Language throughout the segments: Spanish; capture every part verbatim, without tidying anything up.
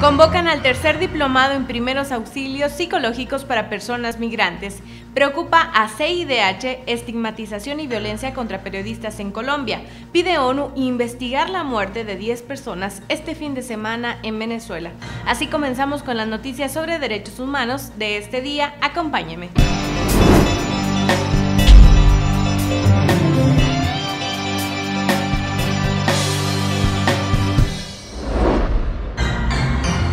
Convocan al tercer Diplomado en Primeros Auxilios Psicológicos para Personas Migrantes. Preocupa a C I D H estigmatización y violencia contra periodistas en Colombia. Pide ONU investigar la muerte de diez personas este fin de semana en Venezuela. Así comenzamos con las noticias sobre derechos humanos de este día. Acompáñeme.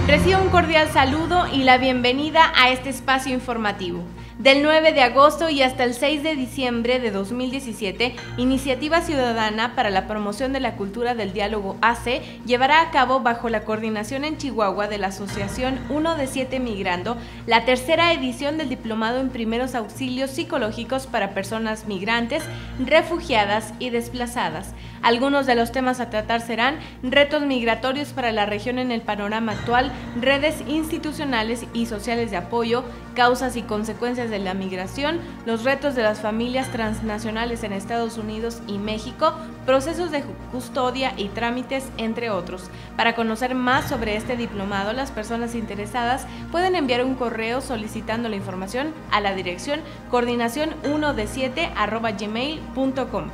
Recibo un cordial saludo y la bienvenida a este espacio informativo. Del nueve de agosto y hasta el seis de diciembre de dos mil diecisiete, Iniciativa Ciudadana para la Promoción de la Cultura del Diálogo A C llevará a cabo bajo la coordinación en Chihuahua de la Asociación uno de siete Migrando la tercera edición del Diplomado en Primeros Auxilios Psicológicos para Personas Migrantes, Refugiadas y Desplazadas. Algunos de los temas a tratar serán retos migratorios para la región en el panorama actual, redes institucionales y sociales de apoyo, causas y consecuencias de la migración, los retos de las familias transnacionales en Estados Unidos y México, procesos de custodia y trámites, entre otros. Para conocer más sobre este diplomado, las personas interesadas pueden enviar un correo solicitando la información a la dirección coordinación uno de siete arroba gmail punto com.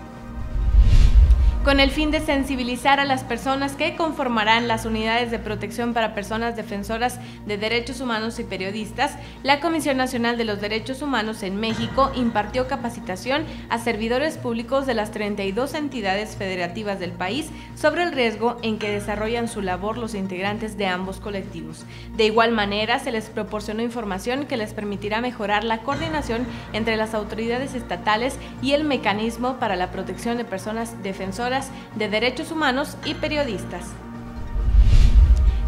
Con el fin de sensibilizar a las personas que conformarán las unidades de protección para personas defensoras de derechos humanos y periodistas, la Comisión Nacional de los Derechos Humanos en México impartió capacitación a servidores públicos de las treinta y dos entidades federativas del país sobre el riesgo en que desarrollan su labor los integrantes de ambos colectivos. De igual manera, se les proporcionó información que les permitirá mejorar la coordinación entre las autoridades estatales y el mecanismo para la protección de personas defensoras de derechos humanos y periodistas.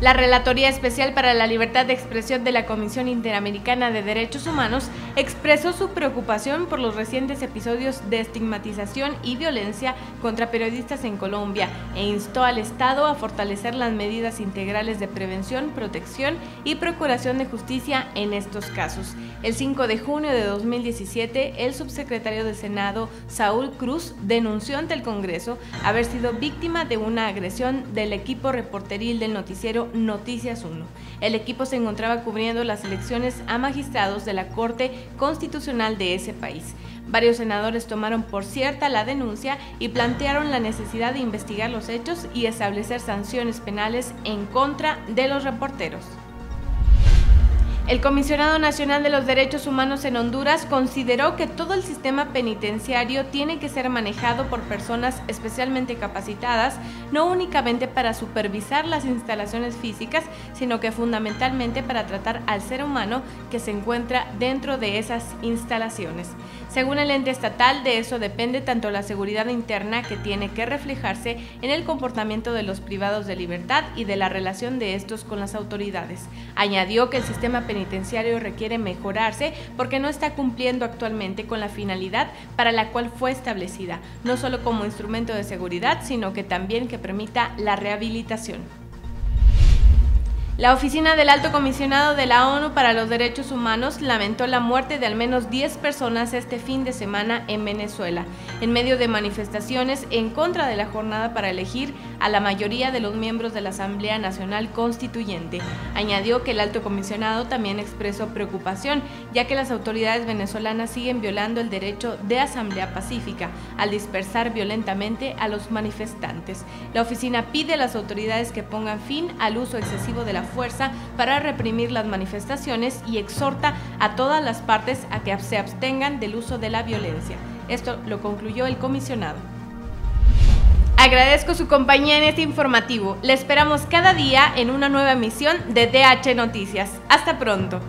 La Relatoría Especial para la Libertad de Expresión de la Comisión Interamericana de Derechos Humanos expresó su preocupación por los recientes episodios de estigmatización y violencia contra periodistas en Colombia e instó al Estado a fortalecer las medidas integrales de prevención, protección y procuración de justicia en estos casos. El cinco de junio de dos mil diecisiete, el subsecretario del Senado, Saúl Cruz, denunció ante el Congreso haber sido víctima de una agresión del equipo reporteril del noticiero Noticias uno. El equipo se encontraba cubriendo las elecciones a magistrados de la Corte Constitucional de ese país. Varios senadores tomaron por cierta la denuncia y plantearon la necesidad de investigar los hechos y establecer sanciones penales en contra de los reporteros. El Comisionado Nacional de los Derechos Humanos en Honduras consideró que todo el sistema penitenciario tiene que ser manejado por personas especialmente capacitadas, no únicamente para supervisar las instalaciones físicas, sino que fundamentalmente para tratar al ser humano que se encuentra dentro de esas instalaciones. Según el ente estatal, de eso depende tanto la seguridad interna, que tiene que reflejarse en el comportamiento de los privados de libertad y de la relación de estos con las autoridades. Añadió que el sistema penitenciario penitenciario requiere mejorarse porque no está cumpliendo actualmente con la finalidad para la cual fue establecida, no solo como instrumento de seguridad, sino que también que permita la rehabilitación. La Oficina del Alto Comisionado de la ONU para los Derechos Humanos lamentó la muerte de al menos diez personas este fin de semana en Venezuela, en medio de manifestaciones en contra de la jornada para elegir a la mayoría de los miembros de la Asamblea Nacional Constituyente. Añadió que el Alto Comisionado también expresó preocupación, ya que las autoridades venezolanas siguen violando el derecho de asamblea pacífica al dispersar violentamente a los manifestantes. La oficina pide a las autoridades que pongan fin al uso excesivo de la fuerza para reprimir las manifestaciones y exhorta a todas las partes a que se abstengan del uso de la violencia. Esto lo concluyó el comisionado. Agradezco su compañía en este informativo. Le esperamos cada día en una nueva emisión de D H Noticias. Hasta pronto.